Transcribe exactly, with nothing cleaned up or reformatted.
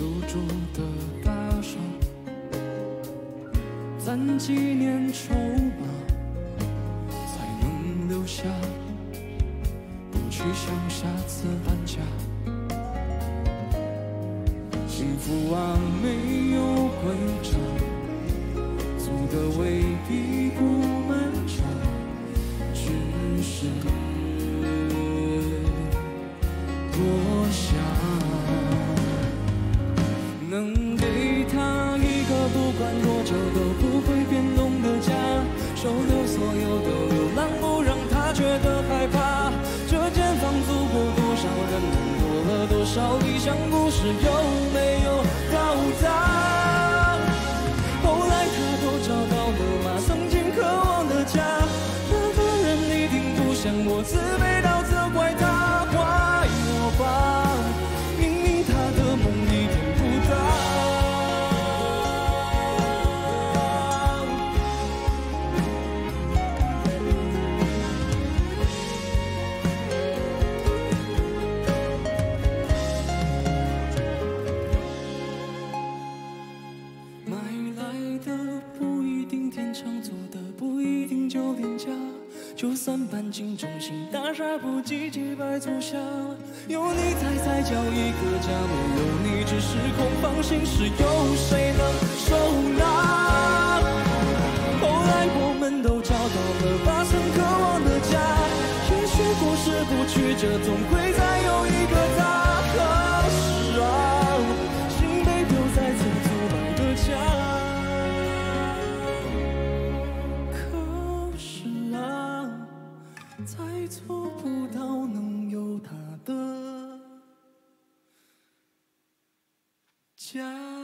宿主的大厦，攒几年筹码，才能留下，不去想下次搬家。幸福啊，没有规章，走的未必不漫长，只是多想。 能给他一个不管多久都不会变动的家，收留所有的流浪，不让他觉得害怕。这间房租过多少人，过了多少理想故事，有没有到达？后来他都找到了吗？曾经渴望的家，那个人一定不像我，自卑到责怪他，怪我吧。 就算搬进中心大厦，不及几百足下，有你在才叫一个家，没有你只是空房心事，有谁能收纳？后来我们都找到了把曾渴望的家，也许故事不曲折，总会再有一个他。可是啊，心被丢在曾阻碍的家。 才做不到能有他的家。